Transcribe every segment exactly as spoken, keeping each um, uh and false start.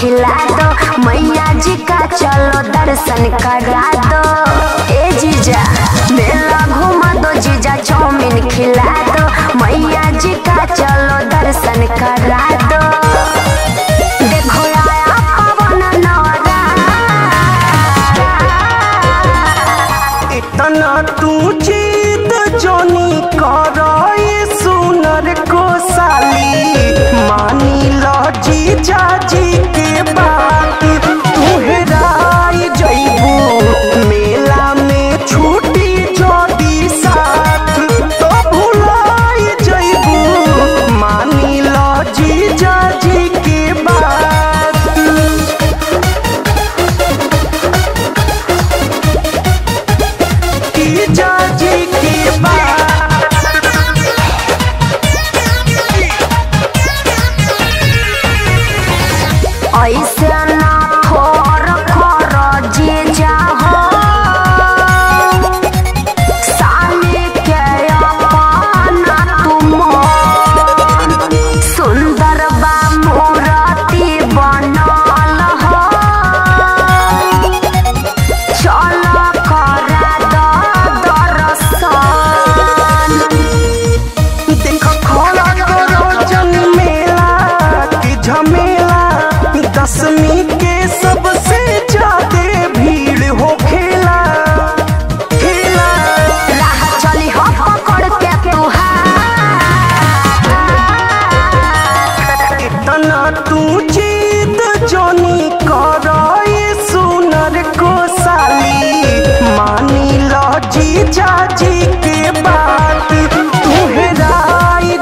खिला दो, मैया जी का चलो दर्शन करा दो। ए जीजा मेला घुमा दो, जीजा चाउमीन खिला दो, मैया जी का चलो दर्शन करा दो। देखो आया पवन नवरा, इतना तू जीत जोनी करो सुनर को साली, मानी लो जीजा जी के बात तुहराई जइबू, मेला में छुट्टी जोदी साथ तो भुलाई जइबू, मानी लो जीजा जी के बात। जीजा जी के बात ऐसे ना खोर खोर जी जाओ, साले के अपना तुम सुंदर बा मूर्ति बनल हो, चल करा दो दर्शन। देख खोला करो जन मेला की झमेला, दसवीं के सबसे ज्यादा भीड़ हो खेला खेला, राह चली हो पकड़ के तुहार, इतना तू जीद जोनी करो सुनर को साली, मानी लो जीजा जी के बात तुहराई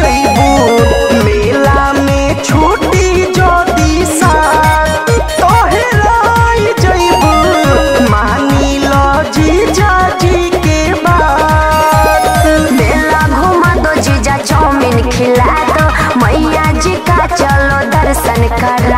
जइबू, मेला में छूट cara।